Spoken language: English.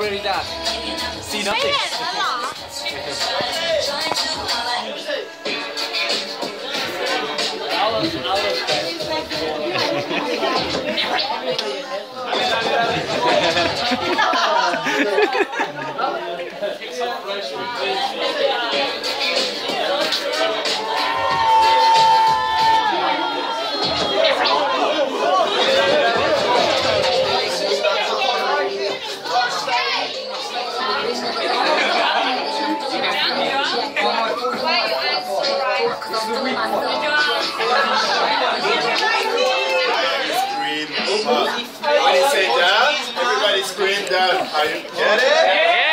where he does. See nothing. When you say down, everybody scream down. Are you get it?